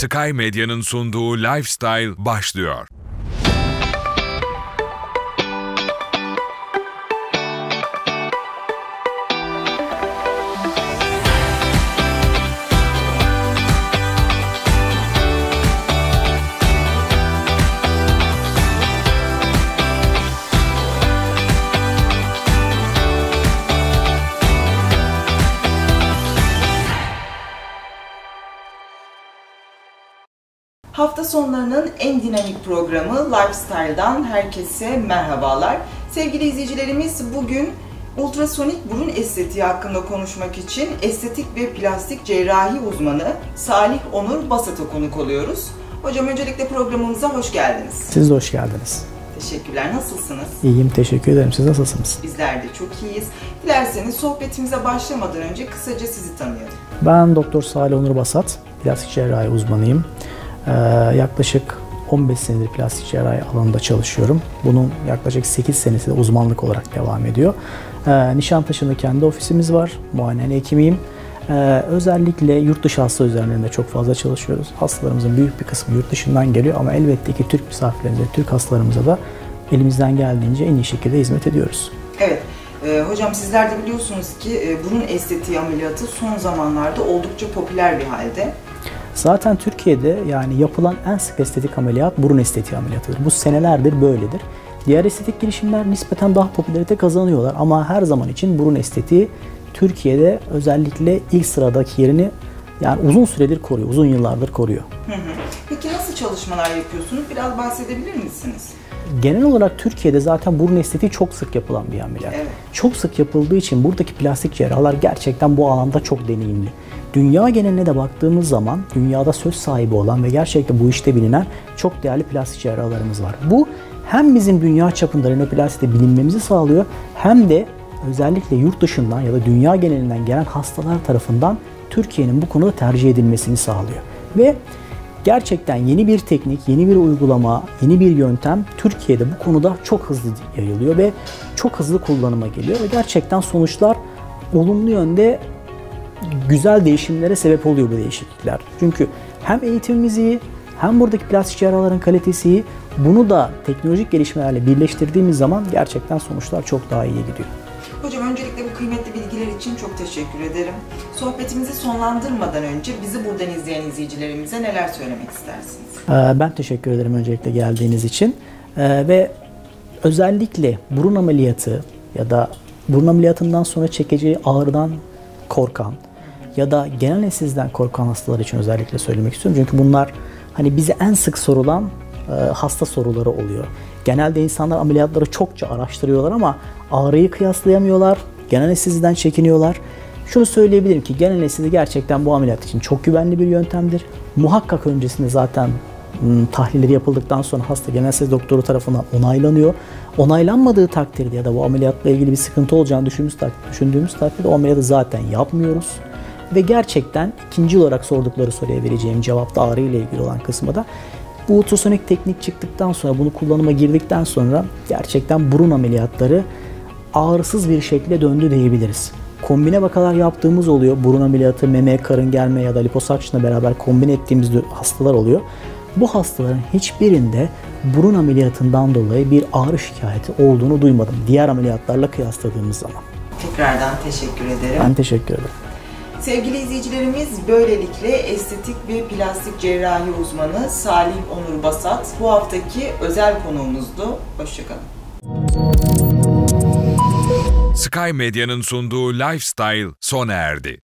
Sky Medya'nın sunduğu Lifestyle başlıyor. Hafta sonlarının en dinamik programı Lifestyle'dan herkese merhabalar. Sevgili izleyicilerimiz, bugün ultrasonik burun estetiği hakkında konuşmak için estetik ve plastik cerrahi uzmanı Salih Onur Basat'a konuk oluyoruz. Hocam, öncelikle programımıza hoş geldiniz. Siz de hoş geldiniz. Teşekkürler. Nasılsınız? İyiyim, teşekkür ederim. Siz nasılsınız? Bizler de çok iyiyiz. Dilerseniz sohbetimize başlamadan önce kısaca sizi tanıyalım. Ben Doktor Salih Onur Basat, plastik cerrahi uzmanıyım. Yaklaşık 15 senedir plastik cerrahi alanında çalışıyorum. Bunun yaklaşık 8 senesi de uzmanlık olarak devam ediyor. Nişantaşı'nda kendi ofisimiz var. Muayenehane hekimiyim. Özellikle yurt dışı hasta üzerinde çok fazla çalışıyoruz. Hastalarımızın büyük bir kısmı yurt dışından geliyor ama elbette ki Türk misafirlerimize, Türk hastalarımıza da elimizden geldiğince en iyi şekilde hizmet ediyoruz. Evet. Hocam, sizler de biliyorsunuz ki burun estetiği ameliyatı son zamanlarda oldukça popüler bir halde. Zaten Türkiye'de yani yapılan en sık estetik ameliyat burun estetiği ameliyatıdır. Bu senelerdir böyledir. Diğer estetik girişimler nispeten daha popülerite kazanıyorlar ama her zaman için burun estetiği Türkiye'de özellikle ilk sıradaki yerini yani uzun süredir koruyor, uzun yıllardır koruyor. Peki nasıl çalışmalar yapıyorsunuz? Biraz bahsedebilir misiniz? Genel olarak Türkiye'de zaten burun estetiği çok sık yapılan bir ameliyat. Evet. Çok sık yapıldığı için buradaki plastik cerrahlar gerçekten bu alanda çok deneyimli. Dünya geneline de baktığımız zaman dünyada söz sahibi olan ve gerçekten bu işte bilinen çok değerli plastik cerrahlarımız var. Bu hem bizim dünya çapında rinoplasti bilinmemizi sağlıyor hem de özellikle yurt dışından ya da dünya genelinden gelen hastalar tarafından Türkiye'nin bu konuda tercih edilmesini sağlıyor. Ve gerçekten yeni bir teknik, yeni bir uygulama, yeni bir yöntem Türkiye'de bu konuda çok hızlı yayılıyor ve çok hızlı kullanıma geliyor ve gerçekten sonuçlar olumlu yönde güzel değişimlere sebep oluyor bu değişiklikler. Çünkü hem eğitimimiz iyi, hem buradaki plastik cerrahların kalitesi iyi. Bunu da teknolojik gelişmelerle birleştirdiğimiz zaman gerçekten sonuçlar çok daha iyi gidiyor. Hocam, öncelikle bu kıymetli bilgiler için çok teşekkür ederim. Sohbetimizi sonlandırmadan önce bizi buradan izleyen izleyicilerimize neler söylemek istersiniz? Ben teşekkür ederim öncelikle geldiğiniz için. Ve özellikle burun ameliyatı ya da burun ameliyatından sonra çekeceği ağrıdan korkan ya da genel anesteziden korkan hastalar için özellikle söylemek istiyorum. Çünkü bunlar hani bize en sık sorulan hasta soruları oluyor. Genelde insanlar ameliyatları çokça araştırıyorlar ama ağrıyı kıyaslayamıyorlar. Genel anesteziden çekiniyorlar. Şunu söyleyebilirim ki genel anestezi gerçekten bu ameliyat için çok güvenli bir yöntemdir. Muhakkak öncesinde zaten tahlilleri yapıldıktan sonra hasta genel anestezi doktoru tarafından onaylanıyor. Onaylanmadığı takdirde ya da bu ameliyatla ilgili bir sıkıntı olacağını düşündüğümüz takdirde o ameliyatı zaten yapmıyoruz. Ve gerçekten ikinci olarak sordukları soruya vereceğim cevapta ağrı ile ilgili olan kısmı da bu ultrasonik teknik çıktıktan sonra, bunu kullanıma girdikten sonra gerçekten burun ameliyatları ağrısız bir şekilde döndü diyebiliriz. Kombine vakalar yaptığımız oluyor. Burun ameliyatı, meme, karın germe ya da liposakşınla beraber kombine ettiğimiz hastalar oluyor. Bu hastaların hiçbirinde burun ameliyatından dolayı bir ağrı şikayeti olduğunu duymadım. Diğer ameliyatlarla kıyasladığımız zaman. Tekrardan teşekkür ederim. Ben teşekkür ederim. Sevgili izleyicilerimiz, böylelikle estetik ve plastik cerrahi uzmanı Salih Onur Basat bu haftaki özel konuğumuzdu. Hoşçakalın. Sky Medya'nın sunduğu Lifestyle sona erdi.